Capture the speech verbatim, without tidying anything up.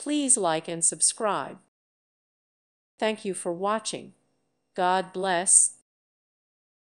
Please like and subscribe. Thank you for watching. God bless.